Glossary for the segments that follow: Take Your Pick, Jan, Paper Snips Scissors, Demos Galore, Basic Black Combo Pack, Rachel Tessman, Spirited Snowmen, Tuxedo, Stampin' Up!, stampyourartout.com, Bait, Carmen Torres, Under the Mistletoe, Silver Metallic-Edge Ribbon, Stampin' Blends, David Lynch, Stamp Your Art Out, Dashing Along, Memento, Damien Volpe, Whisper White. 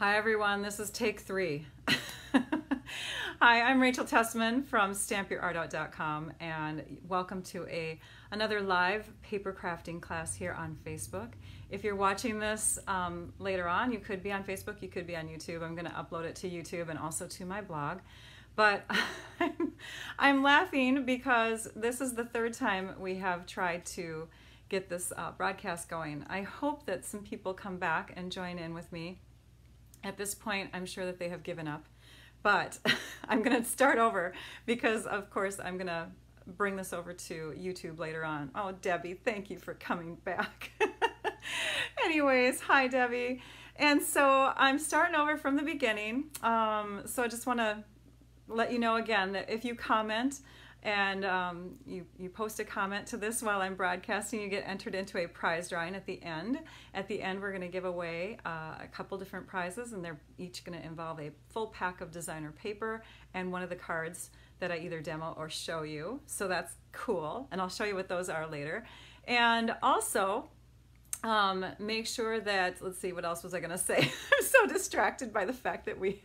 Hi everyone, this is take three. Hi, I'm Rachel Tessman from stampyourartout.com and welcome to another live paper crafting class here on Facebook. If you're watching this later on, you could be on Facebook, you could be on YouTube. I'm gonna upload it to YouTube and also to my blog. But I'm laughing because this is the third time we have tried to get this broadcast going. I hope that some people come back and join in with me. At this point, I'm sure that they have given up, but I'm gonna start over because of course I'm gonna bring this over to YouTube later on. Oh, Debbie, thank you for coming back. Anyways, hi Debbie. And so I'm starting over from the beginning. So I just wanna let you know again that if you comment and you post a comment to this while I'm broadcasting, you get entered into a prize drawing at the end. At the end, we're gonna give away a couple different prizes, and they're each gonna involve a full pack of designer paper and one of the cards that I either demo or show you. So that's cool, and I'll show you what those are later. And also, make sure that, let's see, what else was I gonna say? I'm so distracted by the fact that we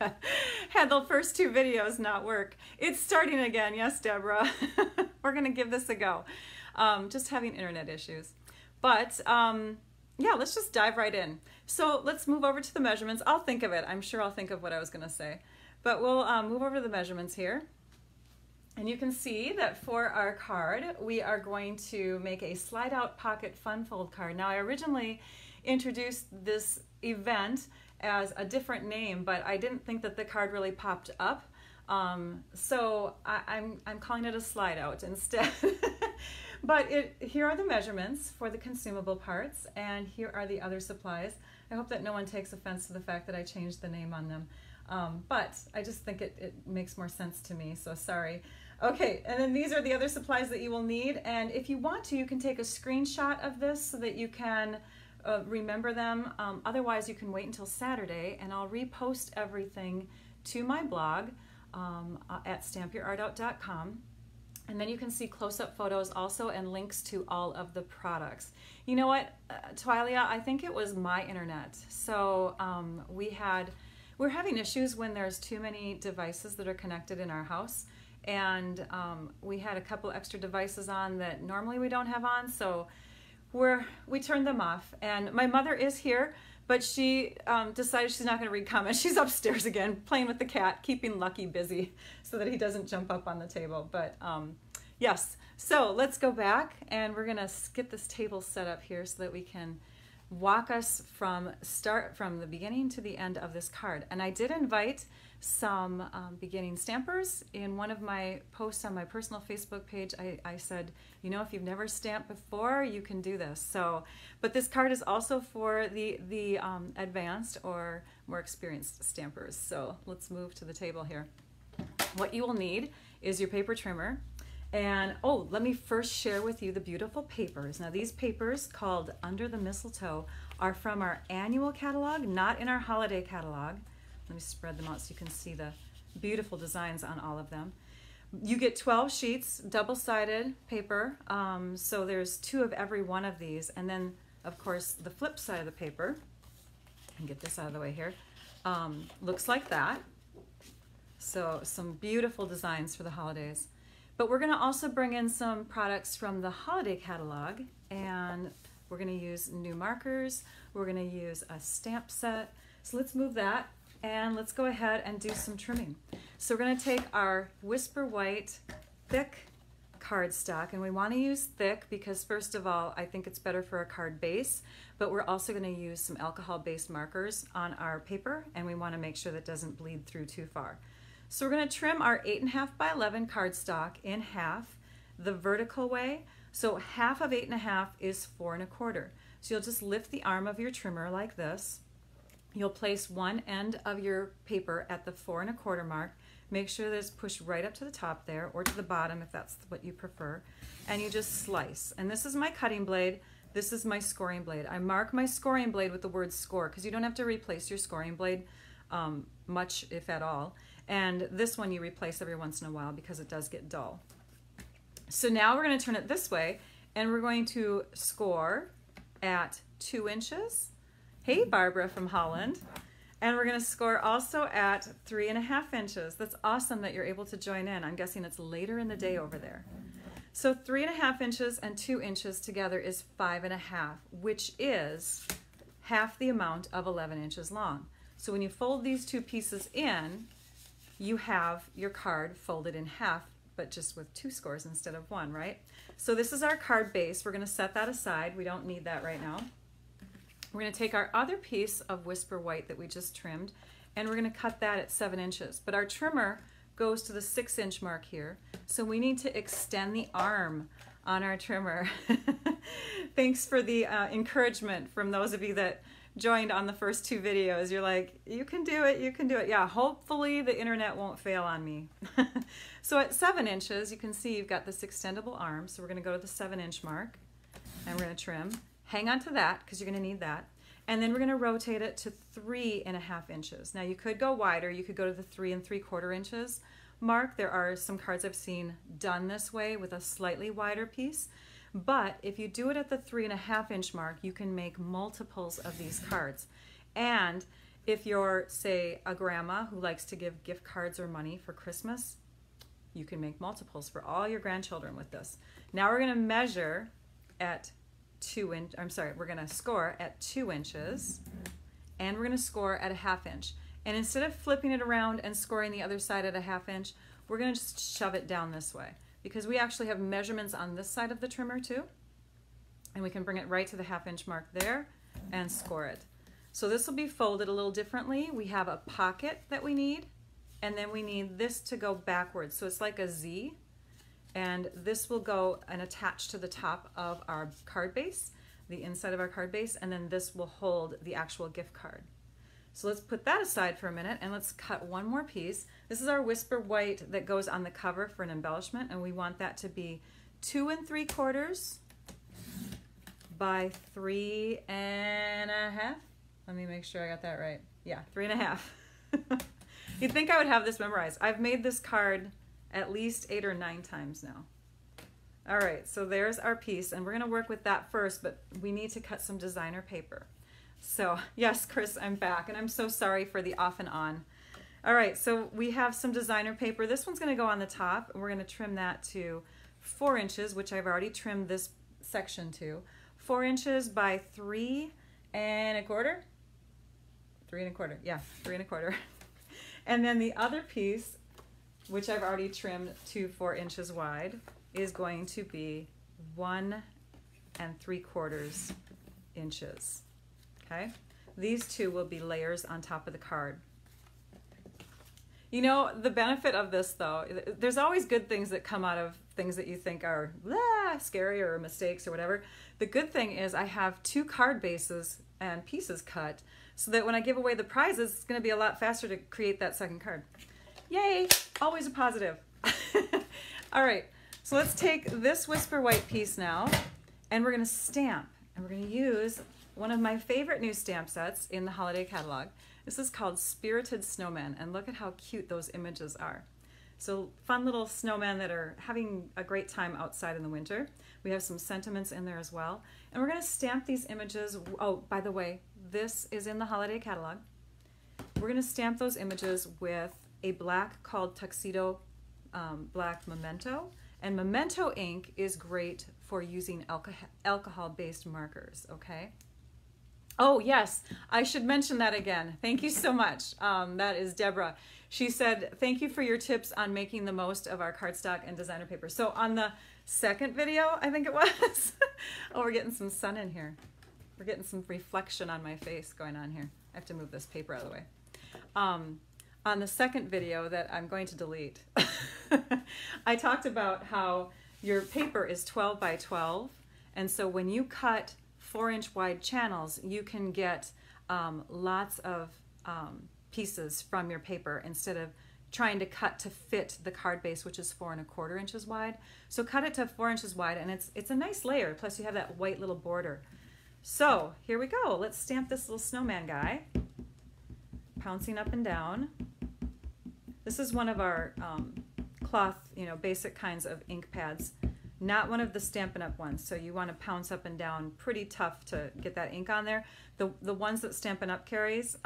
had the first two videos not work. It's starting again, yes, Deborah. We're gonna give this a go. Just having internet issues. But yeah, let's just dive right in. So let's move over to the measurements. I'll think of it. I'm sure I'll think of what I was gonna say. But we'll move over to the measurements here. And you can see that for our card, we are going to make a slide out pocket fun fold card. Now I originally introduced this event as a different name, but I didn't think that the card really popped up. So I'm calling it a slide out instead. But here are the measurements for the consumable parts, and here are the other supplies. I hope that no one takes offense to the fact that I changed the name on them. But I just think it makes more sense to me, so sorry. Okay, and then these are the other supplies that you will need, and if you want to, you can take a screenshot of this so that you can remember them. Otherwise, you can wait until Saturday, and I'll repost everything to my blog at stampyourartout.com. And then you can see close-up photos also and links to all of the products. You know what, Twylia, I think it was my internet. So we're having issues when there's too many devices that are connected in our house, and we had a couple extra devices on that normally we don't have on, so we turned them off. And my mother is here, but she decided she's not going to read comments. She's upstairs again playing with the cat, keeping Lucky busy so that he doesn't jump up on the table. But yes, so let's go back, and we're going to get this table set up here so that we can walk us from the beginning to the end of this card. And I did invite some beginning stampers. In one of my posts on my personal Facebook page, I said, you know, if you've never stamped before, you can do this. So, but this card is also for the advanced or more experienced stampers. So let's move to the table here. What you will need is your paper trimmer. And oh, let me first share with you the beautiful papers. Now these papers, called Under the Mistletoe, are from our annual catalog, not in our holiday catalog. Let me spread them out so you can see the beautiful designs on all of them. You get 12 sheets, double-sided paper, so there's two of every one of these. And then, of course, the flip side of the paper, and get this out of the way here, looks like that. So some beautiful designs for the holidays. But we're gonna also bring in some products from the holiday catalog, and we're gonna use new markers, we're gonna use a stamp set. So let's move that, and let's go ahead and do some trimming. So we're gonna take our Whisper White thick cardstock, and we wanna use thick because, first of all, I think it's better for a card base, but we're also gonna use some alcohol-based markers on our paper, and we wanna make sure that doesn't bleed through too far. So we're going to trim our 8.5 by 11 cardstock in half the vertical way. So half of 8.5 is 4.25. So you'll just lift the arm of your trimmer like this. You'll place one end of your paper at the 4.25 mark. Make sure that it's pushed right up to the top there, or to the bottom if that's what you prefer. And you just slice. And this is my cutting blade. This is my scoring blade. I mark my scoring blade with the word score because you don't have to replace your scoring blade much, if at all. And this one you replace every once in a while because it does get dull. So now we're going to turn it this way, and we're going to score at 2 inches. Hey, Barbara from Holland. And we're gonna score also at 3.5 inches. That's awesome that you're able to join in. I'm guessing it's later in the day over there. So 3.5 inches and 2 inches together is 5.5, which is half the amount of 11 inches long. So when you fold these two pieces in, you have your card folded in half, but just with 2 scores instead of 1, right? So this is our card base. We're gonna set that aside. We don't need that right now. We're gonna take our other piece of Whisper White that we just trimmed, and we're gonna cut that at 7 inches. But our trimmer goes to the 6-inch mark here, so we need to extend the arm on our trimmer. Thanks for the encouragement from those of you that joined on the first 2 videos. You're like, you can do it, you can do it. Yeah, hopefully the internet won't fail on me. So at 7 inches, you can see you've got this extendable arm. So we're gonna go to the 7-inch mark and we're gonna trim. Hang on to that because you're gonna need that. And then we're gonna rotate it to 3.5 inches. Now you could go wider, you could go to the 3 3/4 inches mark. There are some cards I've seen done this way with a slightly wider piece. But if you do it at the 3.5-inch mark, you can make multiples of these cards. And if you're, say, a grandma who likes to give gift cards or money for Christmas, you can make multiples for all your grandchildren with this. Now we're gonna measure at we're gonna score at 2 inches, and we're gonna score at 1/2 inch. And instead of flipping it around and scoring the other side at 1/2 inch, we're gonna just shove it down this way, because we actually have measurements on this side of the trimmer too, and we can bring it right to the 1/2 inch mark there and score it. So this will be folded a little differently. We have a pocket that we need, and then we need this to go backwards. So it's like a Z, and this will go and attach to the top of our card base, the inside of our card base, and then this will hold the actual gift card. So let's put that aside for a minute and let's cut one more piece. This is our Whisper White that goes on the cover for an embellishment, and we want that to be 2 3/4 by 3.5. Let me make sure I got that right. Yeah, 3.5. You'd think I would have this memorized. I've made this card at least 8 or 9 times now. All right, so there's our piece, and we're gonna work with that first, but we need to cut some designer paper. So yes, Chris, I'm back, and I'm so sorry for the off and on. All right, so we have some designer paper. This one's gonna go on the top, and we're gonna trim that to 4 inches, which I've already trimmed this section to. 4 inches by 3.25? 3.25, yeah, 3.25. And then the other piece, which I've already trimmed to 4 inches wide, is going to be 1 3/4 inches. Okay, these two will be layers on top of the card. You know, the benefit of this though, there's always good things that come out of things that you think are scary or mistakes or whatever. The good thing is I have 2 card bases and pieces cut, so that when I give away the prizes, it's gonna be a lot faster to create that second card. Yay, always a positive. All right, so let's take this Whisper White piece now, and we're gonna stamp, and we're gonna use one of my favorite new stamp sets in the holiday catalog. This is called Spirited Snowmen, and look at how cute those images are. So fun little snowmen that are having a great time outside in the winter. We have some sentiments in there as well. And we're gonna stamp these images. Oh, by the way, this is in the holiday catalog. We're gonna stamp those images with a black called Tuxedo Black Memento. And Memento ink is great for using alcohol-based markers, okay? Oh yes, I should mention that again. Thank you so much. That is Deborah. She said, thank you for your tips on making the most of our cardstock and designer paper. So on the second video, I think it was. Oh, we're getting some sun in here. We're getting some reflection on my face going on here. I have to move this paper out of the way. On the second video that I'm going to delete, I talked about how your paper is 12 by 12. And so when you cut 4-inch wide channels, you can get lots of pieces from your paper instead of trying to cut to fit the card base, which is 4 1/4 inches wide. So cut it to 4 inches wide, and it's a nice layer, plus you have that white little border. So here we go, let's stamp this little snowman guy, pouncing up and down. This is one of our cloth, you know, basic kinds of ink pads. Not one of the Stampin' Up! Ones, so you want to pounce up and down pretty tough to get that ink on there. The ones that Stampin' Up! Carries,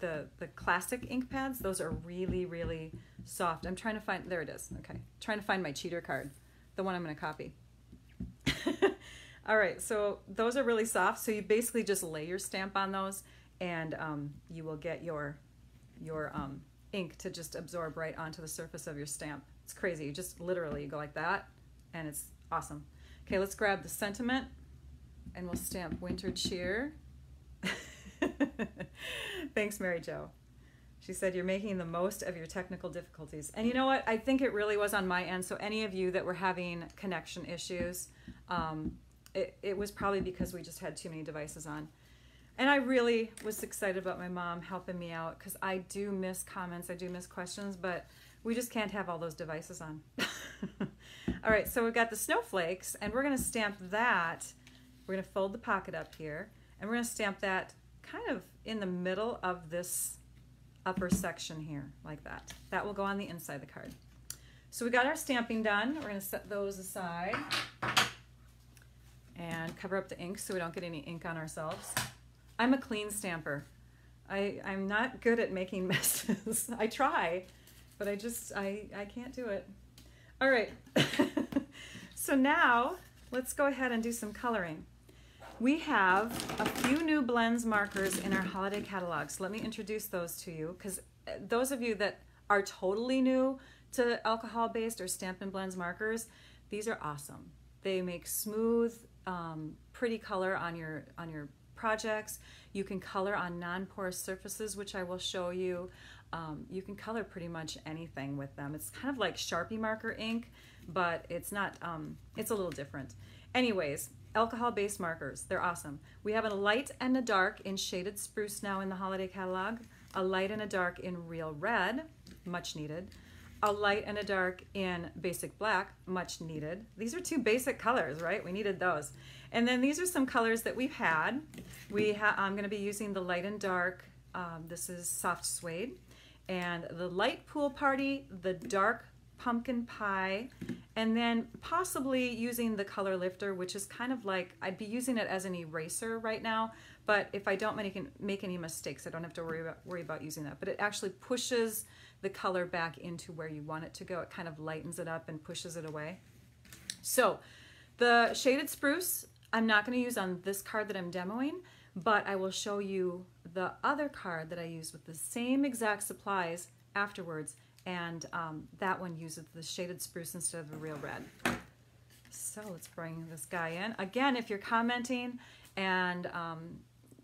the classic ink pads, those are really, really soft. I'm trying to find, there it is, okay. Trying to find my cheater card, the one I'm gonna copy. All right, so those are really soft, so you basically just lay your stamp on those and you will get your ink to just absorb right onto the surface of your stamp. It's crazy, you just literally go like that and it's awesome. Okay, let's grab the sentiment and we'll stamp Winter Cheer. Thanks, Mary Jo. She said, you're making the most of your technical difficulties. And you know what? I think it really was on my end. So any of you that were having connection issues, it was probably because we just had too many devices on. And I really was excited about my mom helping me out because I do miss comments, I do miss questions, but we just can't have all those devices on. All right, so we've got the snowflakes and we're gonna stamp that. We're gonna fold the pocket up here and we're gonna stamp that kind of in the middle of this upper section here, like that. That will go on the inside of the card. So we got our stamping done. We're gonna set those aside and cover up the ink so we don't get any ink on ourselves. I'm a clean stamper. I'm not good at making messes. I try, but I can't do it. All right, so now let's go ahead and do some coloring. We have a few new blends markers in our holiday catalog, so let me introduce those to you, because those of you that are totally new to alcohol-based or Stampin' Blends markers, these are awesome. They make smooth, pretty color on your projects. You can color on non-porous surfaces, which I will show you. You can color pretty much anything with them. It's kind of like Sharpie marker ink, but it's not, it's a little different. Anyways, alcohol-based markers, they're awesome. We have a light and a dark in Shaded Spruce now in the holiday catalog, a light and a dark in Real Red, much needed, a light and a dark in Basic Black, much needed. These are two basic colors, right? We needed those. And then these are some colors that we've had. I'm gonna be using the light and dark, this is Soft Suede, and the light Pool Party, the dark Pumpkin Pie, and then possibly using the color lifter, which is kind of like, I'd be using it as an eraser right now, but if I don't make any mistakes, I don't have to worry about using that. But it actually pushes the color back into where you want it to go. It kind of lightens it up and pushes it away. So the Shaded Spruce, I'm not going to use on this card that I'm demoing, but I will show you the other card that I used with the same exact supplies afterwards. And that one uses the Shaded Spruce instead of the Real Red. So let's bring this guy in. Again, if you're commenting and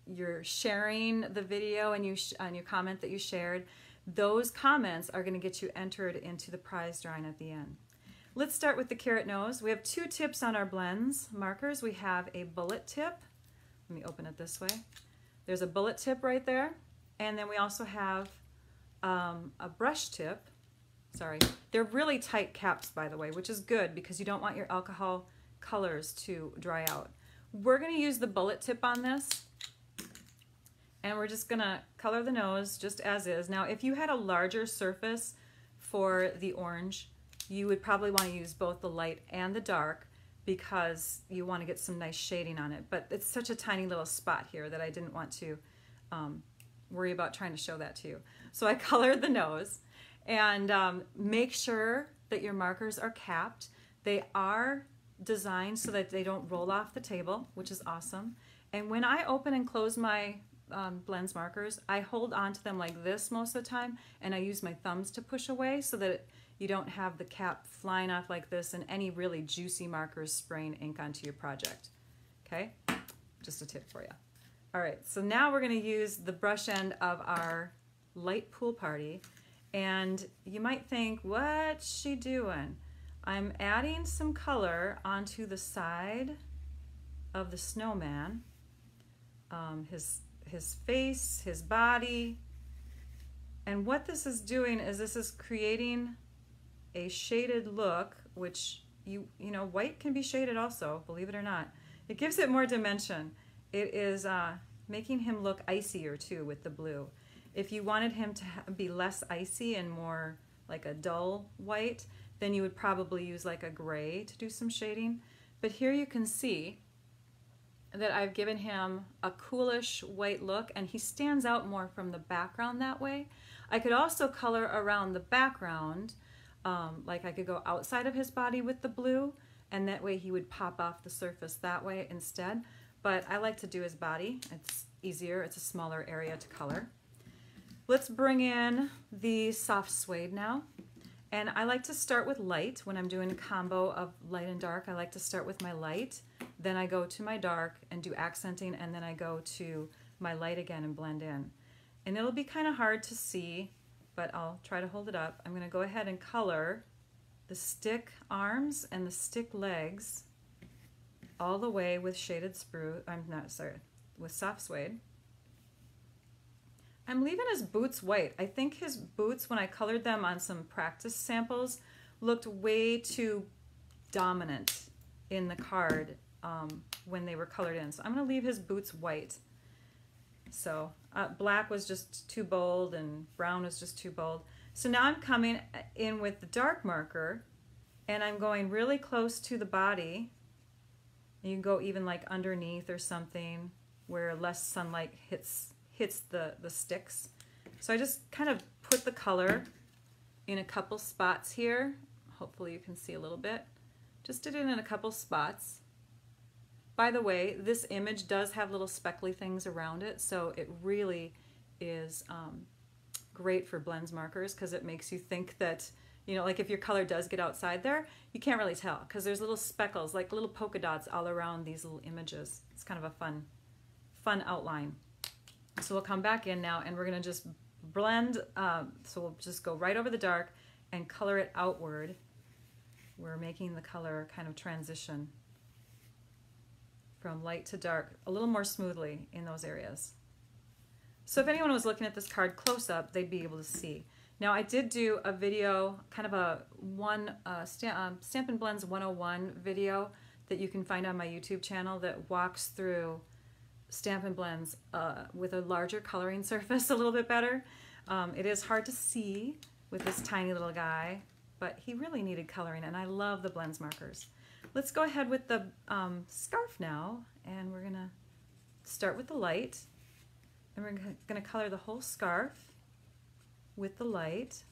you're sharing the video and you comment that you shared, those comments are gonna get you entered into the prize drawing at the end. Let's start with the carrot nose. We have two tips on our blends markers. We have a bullet tip. Let me open it this way. There's a bullet tip right there. And then we also have a brush tip. Sorry, they're really tight caps, by the way, which is good because you don't want your alcohol colors to dry out. We're gonna use the bullet tip on this and we're just gonna color the nose just as is. Now, if you had a larger surface for the orange, you would probably wanna use both the light and the dark because you wanna get some nice shading on it, but it's such a tiny little spot here that I didn't want to worry about trying to show that to you. So I colored the nose. And make sure that your markers are capped. They are designed so that they don't roll off the table, which is awesome. And when I open and close my blends markers, I hold onto them like this most of the time, and I use my thumbs to push away so that you don't have the cap flying off like this and any really juicy markers spraying ink onto your project. Okay, just a tip for you. All right, so now we're gonna use the brush end of our light Pool Party. And you might think, what's she doing? I'm adding some color onto the side of the snowman, his face, his body. And what this is doing is this is creating a shaded look, which you know, white can be shaded also, believe it or not. It gives it more dimension. It is making him look icier too with the blue. If you wanted him to be less icy and more like a dull white, then you would probably use like a gray to do some shading. But here you can see that I've given him a coolish white look, and he stands out more from the background that way. I could also color around the background, like I could go outside of his body with the blue, and that way he would pop off the surface that way instead. But I like to do his body. It's easier, it's a smaller area to color. Let's bring in the soft suede now. And I like to start with light. When I'm doing a combo of light and dark, I like to start with my light, then I go to my dark and do accenting, and then I go to my light again and blend in. And it'll be kind of hard to see, but I'll try to hold it up. I'm gonna go ahead and color the stick arms and the stick legs all the way with shaded spruce, with soft suede. I'm leaving his boots white. I think his boots, when I colored them on some practice samples, looked way too dominant in the card when they were colored in. So I'm gonna leave his boots white. So black was just too bold and brown was just too bold. So now I'm coming in with the dark marker and I'm going really close to the body. You can go even like underneath or something where less sunlight hits the sticks. So I just kind of put the color in a couple spots here. Hopefully you can see a little bit. Just did it in a couple spots. By the way, this image does have little speckly things around it, so it really is great for blends markers because it makes you think that, you know, like if your color does get outside there, you can't really tell because there's little speckles, like little polka dots all around these little images. It's kind of a fun outline. So we'll come back in now and we're gonna just blend, so we'll just go right over the dark and color it outward. We're making the color kind of transition from light to dark a little more smoothly in those areas. So if anyone was looking at this card close up, they'd be able to see. Now I did do a video, kind of a Stampin' Blends 101 video that you can find on my YouTube channel that walks through Stampin' Blends with a larger coloring surface a little bit better. It is hard to see with this tiny little guy, but he really needed coloring and I love the blends markers. Let's go ahead with the scarf now, and we're gonna start with the light and we're gonna color the whole scarf with the light.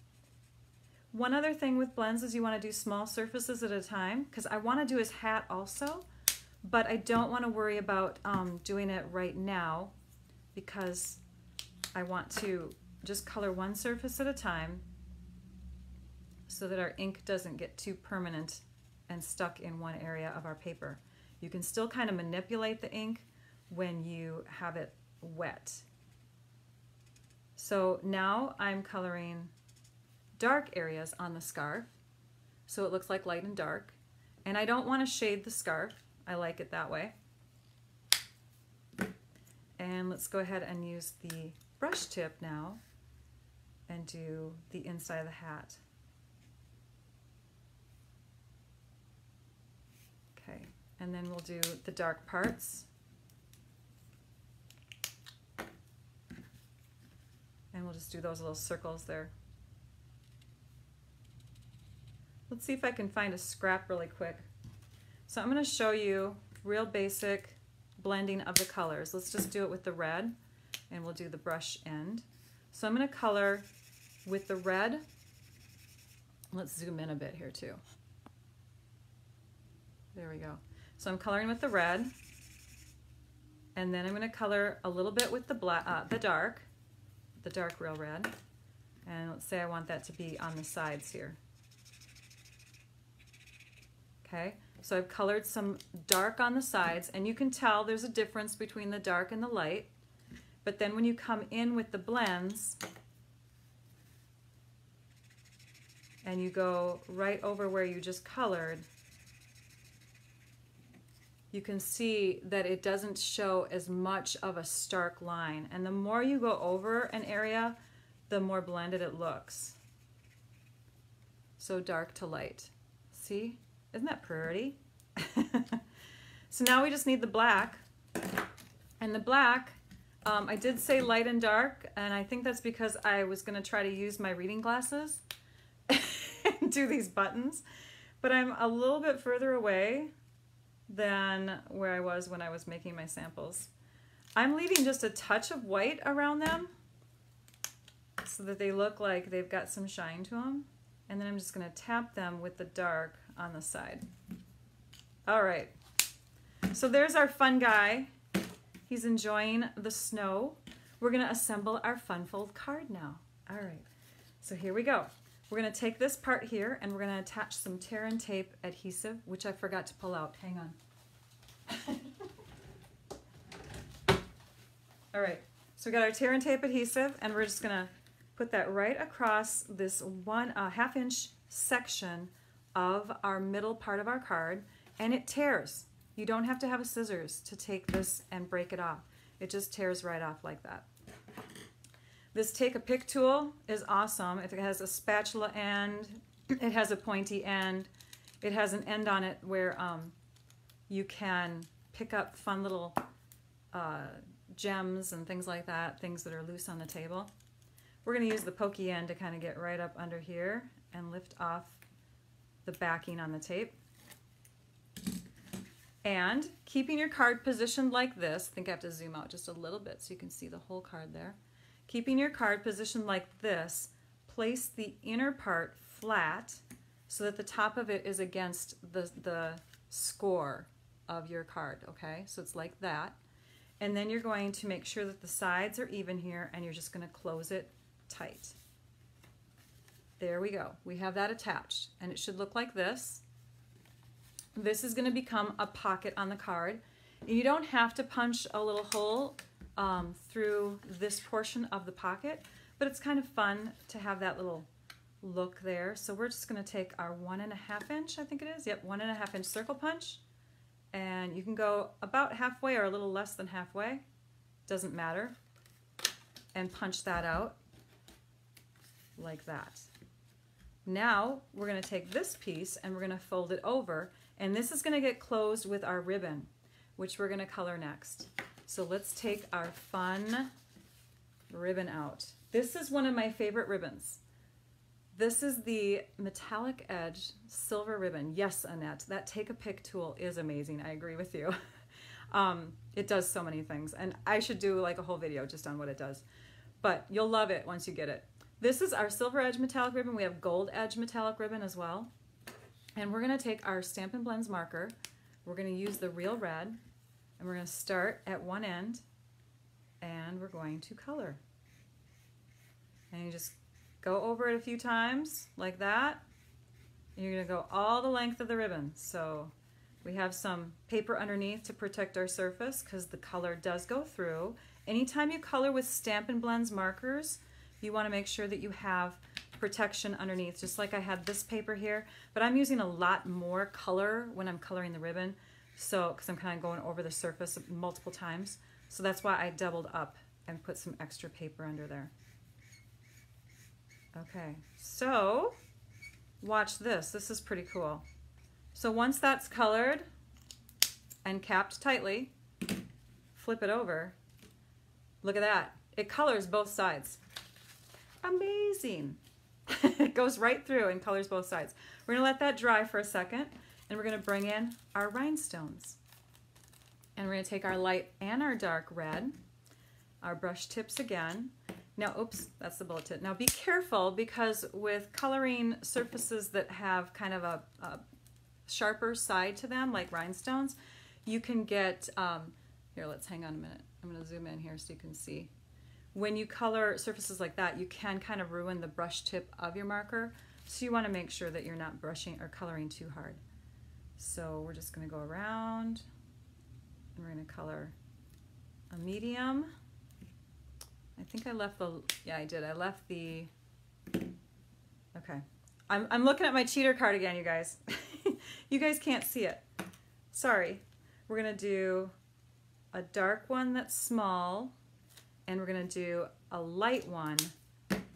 One other thing with blends is you wanna do small surfaces at a time because I wanna do his hat also, but I don't want to worry about doing it right now because I want to just color one surface at a time so that our ink doesn't get too permanent and stuck in one area of our paper. You can still kind of manipulate the ink when you have it wet. So now I'm coloring dark areas on the scarf so it looks like light and dark, and I don't want to shade the scarf. I like it that way. And let's go ahead and use the brush tip now and do the inside of the hat. Okay, and then we'll do the dark parts. And we'll just do those little circles there. Let's see if I can find a scrap really quick. So I'm going to show you real basic blending of the colors. Let's just do it with the red, and we'll do the brush end. So I'm going to color with the red. Let's zoom in a bit here too. There we go. So I'm coloring with the red, and then I'm going to color a little bit with the black, the dark real red. And let's say I want that to be on the sides here. Okay. So I've colored some dark on the sides, and you can tell there's a difference between the dark and the light, but then when you come in with the blends and you go right over where you just colored, you can see that it doesn't show as much of a stark line, and the more you go over an area, the more blended it looks. So dark to light, see? Isn't that pretty? So now we just need the black. And the black, I did say light and dark, and I think that's because I was gonna try to use my reading glasses and do these buttons, but I'm a little bit further away than where I was when I was making my samples. I'm leaving just a touch of white around them so that they look like they've got some shine to them. And then I'm just going to tap them with the dark on the side. All right. So there's our fun guy. He's enjoying the snow. We're going to assemble our Funfold card now. All right. So here we go. We're going to take this part here and we're going to attach some tear and tape adhesive, which I forgot to pull out. Hang on. All right, so we got our tear and tape adhesive, and we're just gonna put that right across this 1 1/2 inch section of our middle part of our card, and it tears. You don't have to have a scissors to take this and break it off. It just tears right off like that. This Take a Pick tool is awesome. It has a spatula end, it has a pointy end, it has an end on it where you can pick up fun little gems and things like that, things that are loose on the table. We're going to use the pokey end to kind of get right up under here and lift off the backing on the tape. And keeping your card positioned like this, I think I have to zoom out just a little bit so you can see the whole card there. Keeping your card positioned like this, place the inner part flat so that the top of it is against the score of your card, okay? So it's like that. And then you're going to make sure that the sides are even here, and you're just going to close it tight. There we go. We have that attached, and it should look like this. This is going to become a pocket on the card. You don't have to punch a little hole through this portion of the pocket, but it's kind of fun to have that little look there. So we're just going to take our 1 1/2 inch, I think it is, yep, 1 1/2 inch circle punch. And you can go about halfway or a little less than halfway, doesn't matter, and punch that out like that. Now we're going to take this piece and we're going to fold it over, and this is going to get closed with our ribbon, which we're going to color next. So let's take our fun ribbon out. This is one of my favorite ribbons. This is the metallic edge silver ribbon. Yes, Annette, that Take a Pick tool is amazing. I agree with you. It does so many things, and I should do like a whole video just on what it does, but you'll love it once you get it. This is our silver edge metallic ribbon. We have gold edge metallic ribbon as well. And we're gonna take our Stampin' Blends marker. We're gonna use the real red, and we're gonna start at one end, and we're going to color. And you just go over it a few times like that. And you're gonna go all the length of the ribbon. So we have some paper underneath to protect our surface because the color does go through. Anytime you color with Stampin' Blends markers, you wanna make sure that you have protection underneath, just like I had this paper here, but I'm using a lot more color when I'm coloring the ribbon, so, because I'm kind of going over the surface multiple times. So that's why I doubled up and put some extra paper under there. Okay, so watch this. This is pretty cool. So once that's colored and capped tightly, flip it over. Look at that. It colors both sides. Amazing. It goes right through and colors both sides. We're going to let that dry for a second, and we're going to bring in our rhinestones. And we're going to take our light and our dark red, our brush tips again. Now, oops, that's the bullet tip. Now be careful, because with coloring surfaces that have kind of a sharper side to them, like rhinestones, you can get, here, let's hang on a minute. I'm gonna zoom in here so you can see. When you color surfaces like that, you can kind of ruin the brush tip of your marker. So you wanna make sure that you're not brushing or coloring too hard. So we're just gonna go around, and we're gonna color a medium. I think I left the, yeah, I did. I left the, okay. I'm looking at my cheater card again, you guys. You guys can't see it. Sorry. We're going to do a dark one that's small, and we're going to do a light one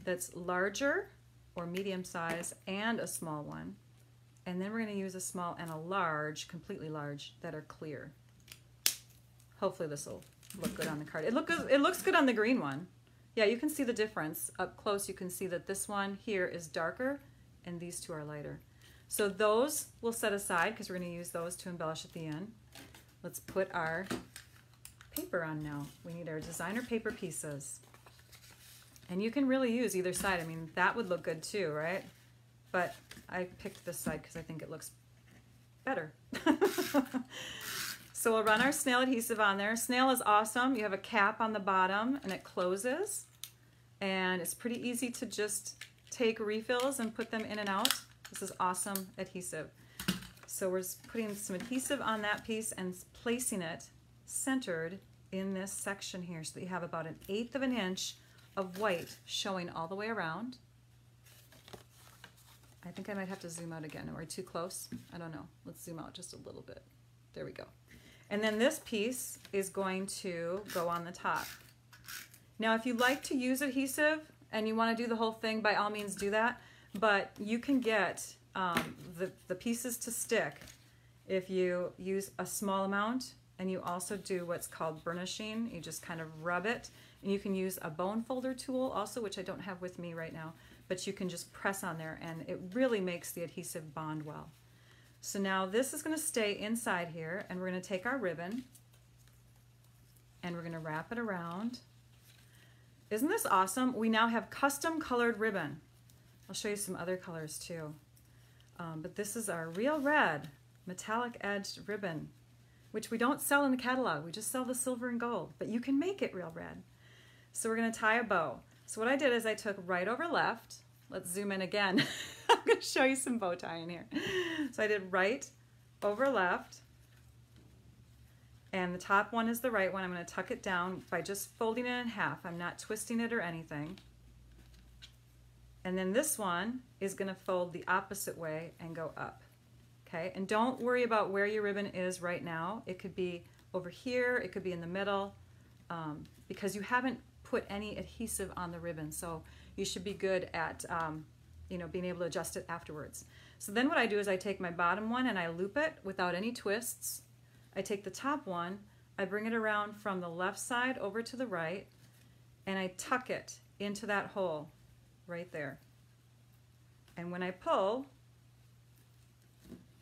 that's larger or medium size and a small one. And then we're going to use a small and a large, completely large, that are clear. Hopefully this will look good on the card. It looks good on the green one. Yeah, you can see the difference. Up close, you can see that this one here is darker and these two are lighter. So those we'll set aside because we're going to use those to embellish at the end. Let's put our paper on now. We need our designer paper pieces. And you can really use either side. I mean, that would look good too, right? But I picked this side because I think it looks better. So we'll run our snail adhesive on there. Snail is awesome. You have a cap on the bottom and it closes. And it's pretty easy to just take refills and put them in and out. This is awesome adhesive. So we're just putting some adhesive on that piece and placing it centered in this section here so that you have about an 1/8 of an inch of white showing all the way around. I think I might have to zoom out again. Are we too close? I don't know. Let's zoom out just a little bit. There we go. And then this piece is going to go on the top. Now, if you like to use adhesive and you want to do the whole thing, by all means do that, but you can get the pieces to stick if you use a small amount, and you also do what's called burnishing. You just kind of rub it, and you can use a bone folder tool also, which I don't have with me right now, but you can just press on there, and it really makes the adhesive bond well. So now this is going to stay inside here, and we're going to take our ribbon, and we're going to wrap it around. Isn't this awesome? We now have custom colored ribbon. I'll show you some other colors too. But this is our real red metallic-edged ribbon, which we don't sell in the catalog. We just sell the silver and gold, but you can make it real red. So we're going to tie a bow. So what I did is I took right over left. Let's zoom in again. I'm going to show you some bow tie in here. So I did right over left. And the top one is the right one. I'm going to tuck it down by just folding it in half. I'm not twisting it or anything. And then this one is going to fold the opposite way and go up. Okay, and don't worry about where your ribbon is right now. It could be over here, it could be in the middle, because you haven't put any adhesive on the ribbon, so you should be good at you know, being able to adjust it afterwards. So then what I do is I take my bottom one and I loop it without any twists. I take the top one, I bring it around from the left side over to the right, and I tuck it into that hole right there. And when I pull,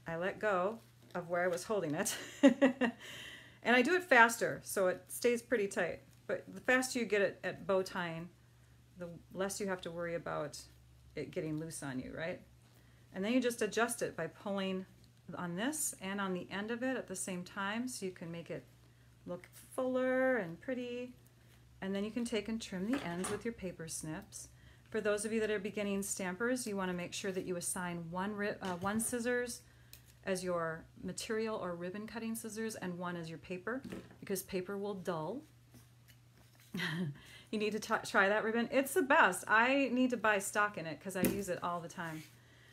I let go of where I was holding it. And I do it faster, so it stays pretty tight. But the faster you get it at bow tying, the less you have to worry about it getting loose on you, right? And then you just adjust it by pulling on this and on the end of it at the same time, so you can make it look fuller and pretty. And then you can take and trim the ends with your paper snips. For those of you that are beginning stampers, you want to make sure that you assign one scissors as your material or ribbon cutting scissors and one as your paper, because paper will dull. You need to try that ribbon. It's the best. I need to buy stock in it because I use it all the time.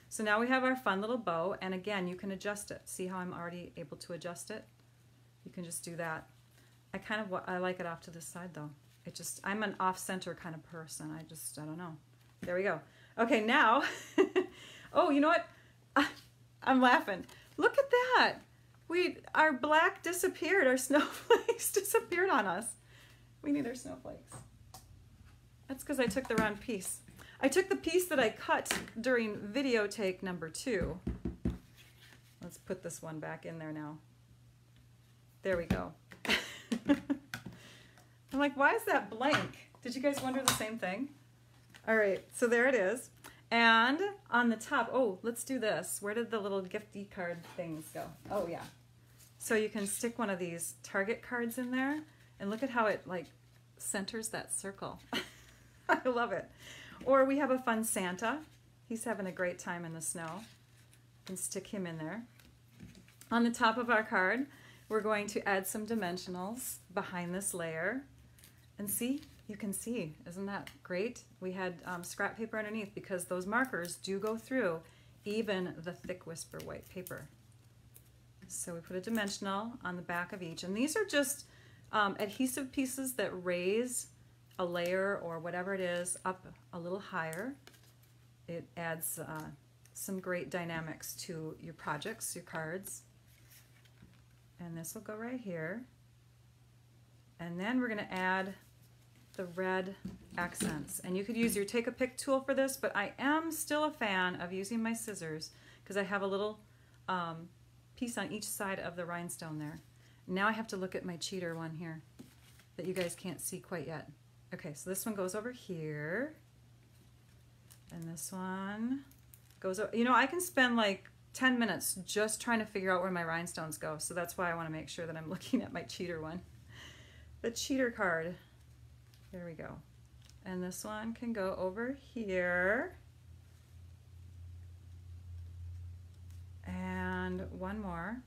So now we have our fun little bow, and again, you can adjust it. See how I'm already able to adjust it? You can just do that. I like it off to this side though. I'm an off-center kind of person. I don't know. There we go. Okay, now, oh, you know what? I'm laughing. Look at that. Our black disappeared. Our snowflakes disappeared on us. We need our snowflakes. That's because I took the round piece. I took the piece that I cut during video take number 2. Let's put this one back in there now. There we go. I'm like, why is that blank? Did you guys wonder the same thing? All right, so there it is. And on the top, oh, let's do this. Where did the little gifty card things go? Oh yeah. So you can stick one of these target cards in there, and look at how it like centers that circle. I love it. Or we have a fun Santa. He's having a great time in the snow. You can stick him in there. On the top of our card, we're going to add some dimensionals behind this layer. And see, you can see, isn't that great? We had scrap paper underneath because those markers do go through even the thick Whisper White paper. So we put a dimensional on the back of each. And these are just adhesive pieces that raise a layer or whatever it is up a little higher. It adds some great dynamics to your projects, your cards. And this will go right here. And then we're gonna add the red accents. And you could use your Take a Pick tool for this, but I am still a fan of using my scissors because I have a little piece on each side of the rhinestone there. Now I have to look at my cheater one here that you guys can't see quite yet. Okay, so this one goes over here, and this one goes over. You know, I can spend like 10 minutes just trying to figure out where my rhinestones go, so that's why I want to make sure that I'm looking at my cheater one. The cheater card. There we go. And this one can go over here. And one more.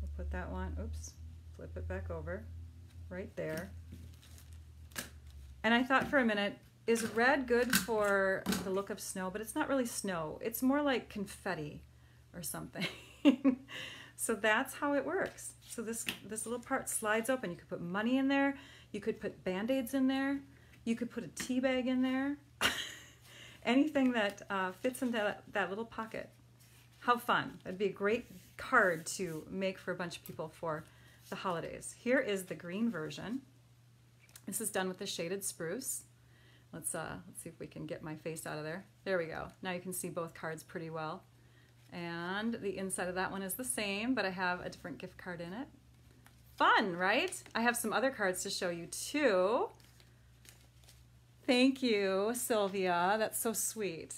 We'll put that one, oops, flip it back over, right there. And I thought for a minute, is red good for the look of snow? But it's not really snow. It's more like confetti or something. So that's how it works. So this little part slides open. You could put money in there. You could put Band-Aids in there. You could put a tea bag in there. Anything that fits in that little pocket. How fun. That'd be a great card to make for a bunch of people for the holidays. Here is the green version. This is done with the shaded spruce. Let's see if we can get my face out of there. There we go. Now you can see both cards pretty well. And the inside of that one is the same, but I have a different gift card in it. Fun, right? I have some other cards to show you too. Thank you, Sylvia. That's so sweet.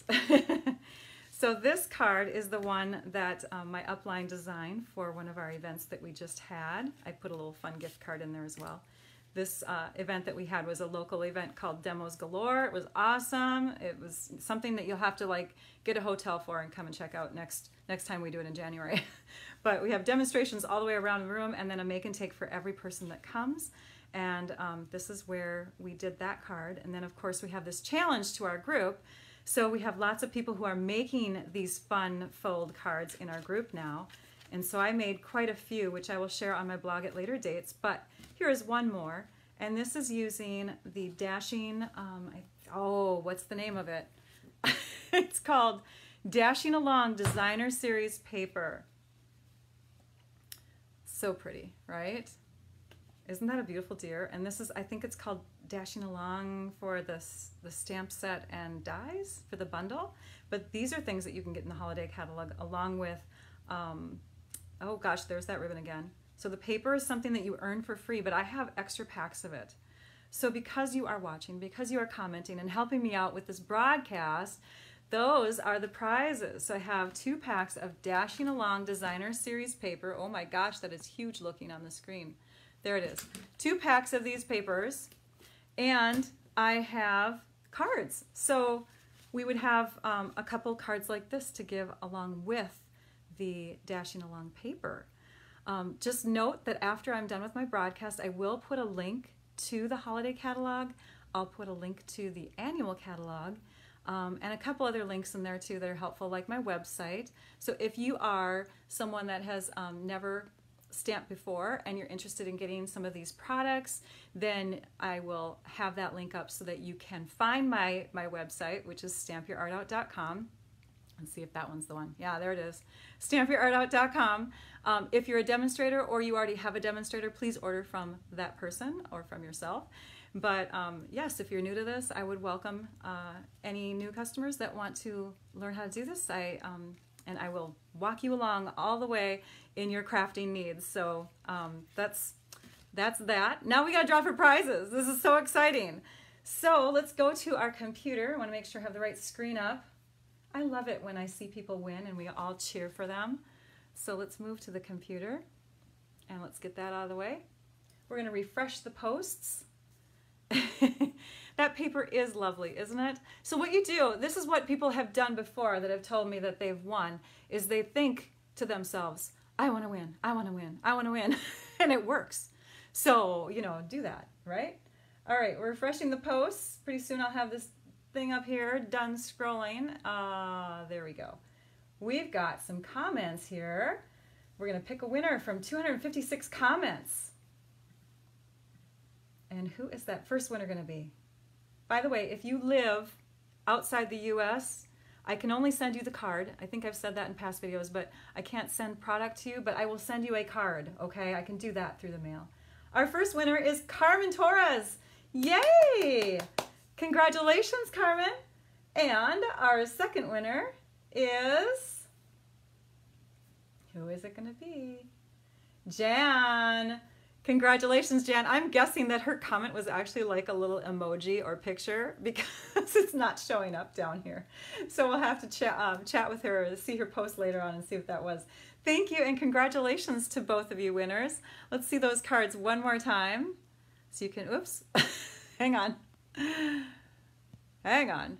So this card is the one that my upline designed for one of our events that we just had. I put a little fun gift card in there as well. This event that we had was a local event called Demos Galore. It was awesome. It was something that you'll have to like get a hotel for and come and check out next time we do it in January. But we have demonstrations all the way around the room and then a make and take for every person that comes. And this is where we did that card. And then of course we have this challenge to our group. So we have lots of people who are making these fun fold cards in our group now. And so I made quite a few, which I will share on my blog at later dates, but here is one more. And this is using the Dashing, oh, what's the name of it? It's called Dashing Along Designer Series Paper. So pretty, right? Isn't that a beautiful deer? And this is, I think it's called Dashing Along for the stamp set and dies for the bundle. But these are things that you can get in the holiday catalog along with oh gosh, there's that ribbon again. So the paper is something that you earn for free, but I have extra packs of it. So because you are watching, because you are commenting and helping me out with this broadcast, those are the prizes. So I have 2 packs of Dashing Along Designer Series paper. Oh my gosh, that is huge looking on the screen. There it is. 2 packs of these papers, and I have cards. So we would have a couple cards like this to give along with the Dashing Along paper. Just note that after I'm done with my broadcast, I will put a link to the holiday catalog. I'll put a link to the annual catalog and a couple other links in there too that are helpful, like my website. So if you are someone that has never stamped before and you're interested in getting some of these products, then I will have that link up so that you can find my website, which is stampyourartout.com. Let's see if that one's the one. Yeah, there it is. Stampyourartout.com. If you're a demonstrator or you already have a demonstrator, please order from that person or from yourself. But yes, if you're new to this, I would welcome any new customers that want to learn how to do this. And I will walk you along all the way in your crafting needs. So that's that. Now we got to draw for prizes. This is so exciting. So let's go to our computer. I want to make sure I have the right screen up. I love it when I see people win and we all cheer for them. So let's move to the computer and let's get that out of the way. We're going to refresh the posts. That paper is lovely, isn't it? So what you do, this is what people have done before that have told me that they've won, is they think to themselves, I want to win, I want to win, I want to win, and it works. So, you know, do that, right? All right, we're refreshing the posts. Pretty soon I'll have this thing up here done scrolling. There we go. We've got some comments here. We're going to pick a winner from 256 comments. And who is that first winner going to be? By the way, if you live outside the US, I can only send you the card. I think I've said that in past videos, but I can't send product to you, but I will send you a card, okay? I can do that through the mail. Our first winner is Carmen Torres. Yay! Congratulations, Carmen. And our second winner is, who is it going to be? Jan. Congratulations, Jan. I'm guessing that her comment was actually like a little emoji or picture because it's not showing up down here. So we'll have to chat with her or see her post later on and see what that was. Thank you and congratulations to both of you winners. Let's see those cards one more time. So you can, oops, hang on. Hang on.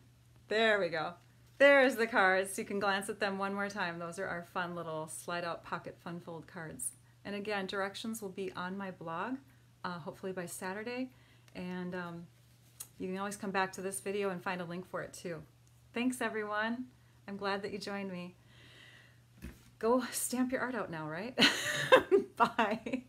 There we go. There's the cards. You can glance at them one more time. Those are our fun little slide out pocket fun fold cards. And again, directions will be on my blog, hopefully by Saturday. And you can always come back to this video and find a link for it too. Thanks everyone. I'm glad that you joined me. Go stamp your art out now, right? Bye.